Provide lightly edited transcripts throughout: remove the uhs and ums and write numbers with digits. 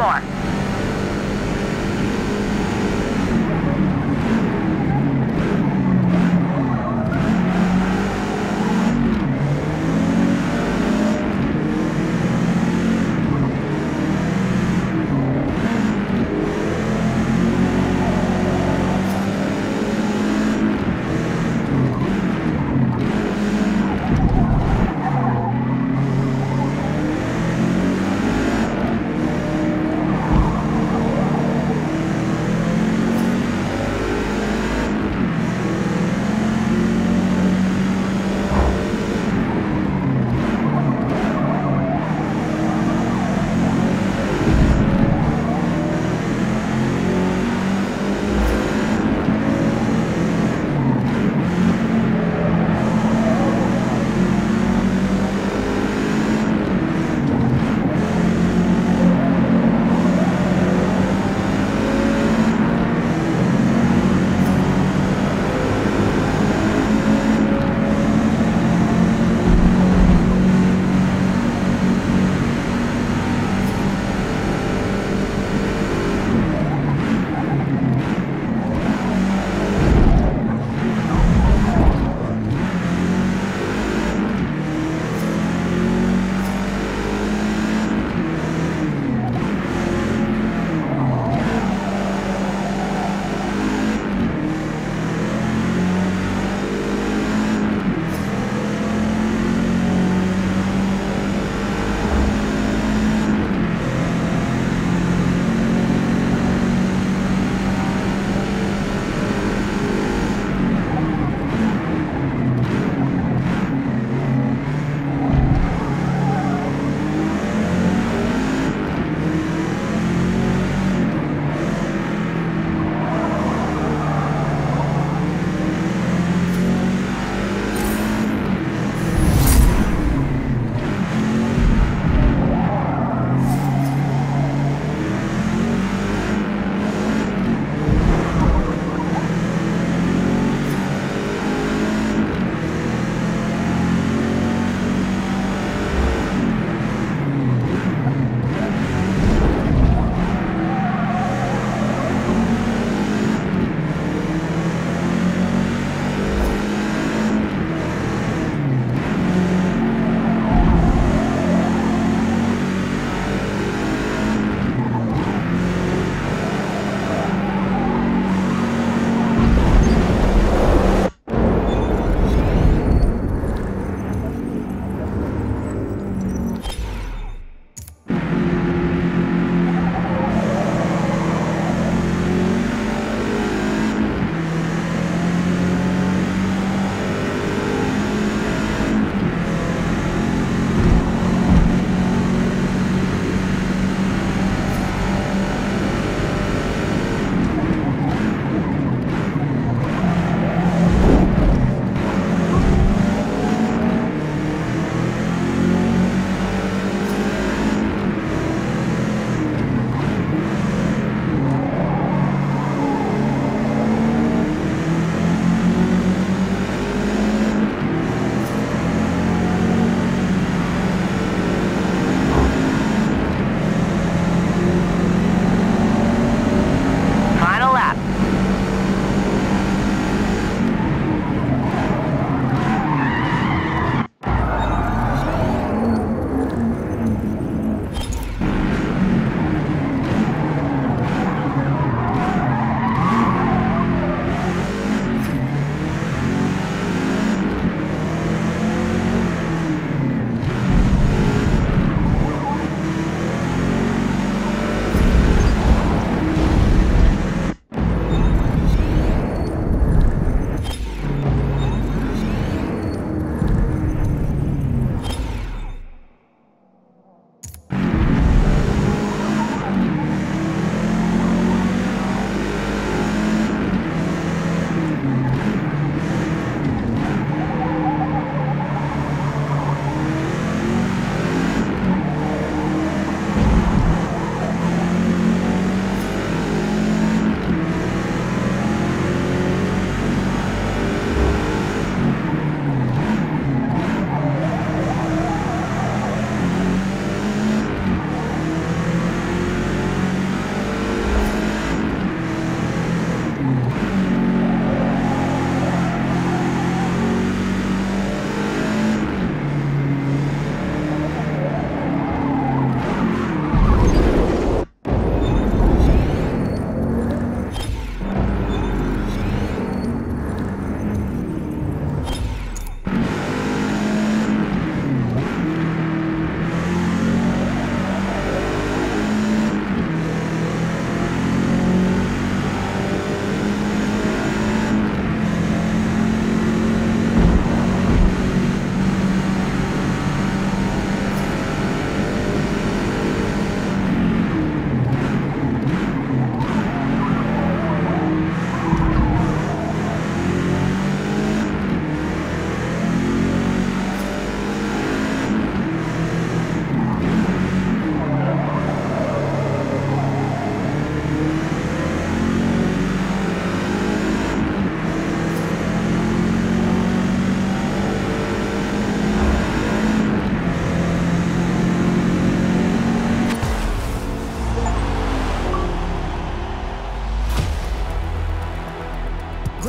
more.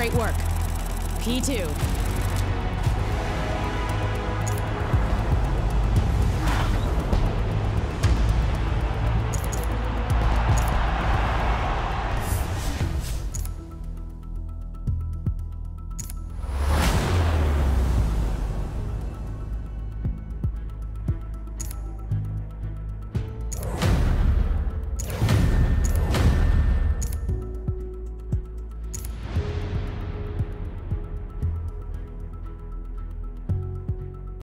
Great work. P2.